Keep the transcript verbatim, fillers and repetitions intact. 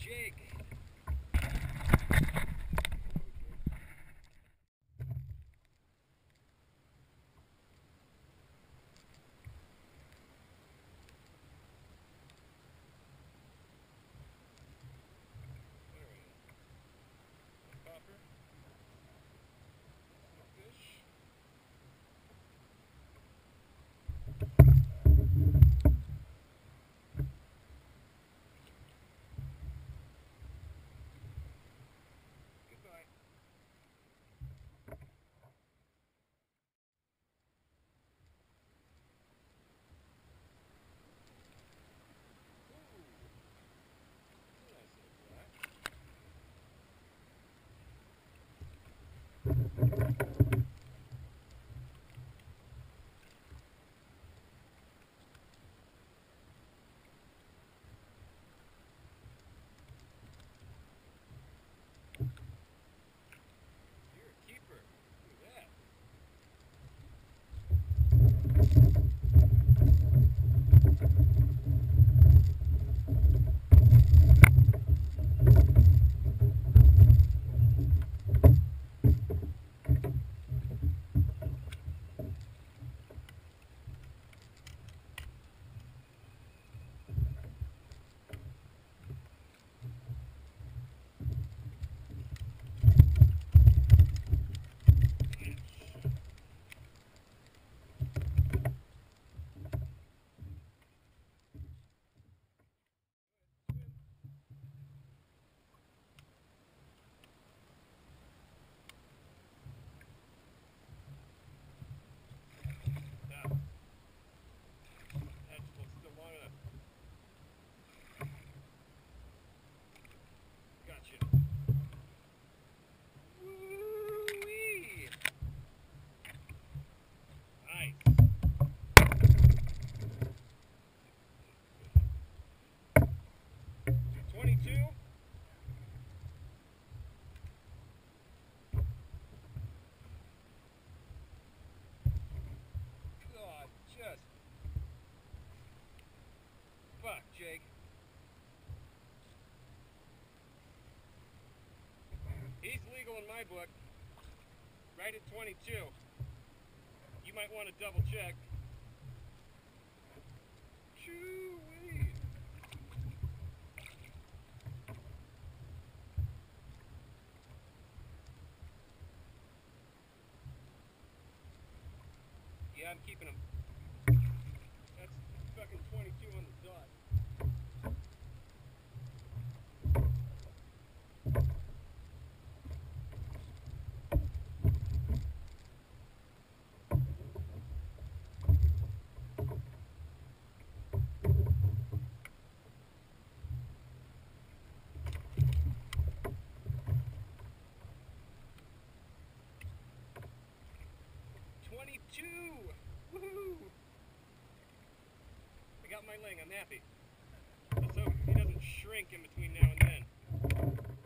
Jake. Jake. He's legal in my book. Right at twenty-two. You might want to double check. Chewy. Yeah, I'm keeping him. That's fucking twenty-two on the dot. Two! Woohoo! I got my ling, I'm happy. Let's hope he doesn't shrink in between now and then.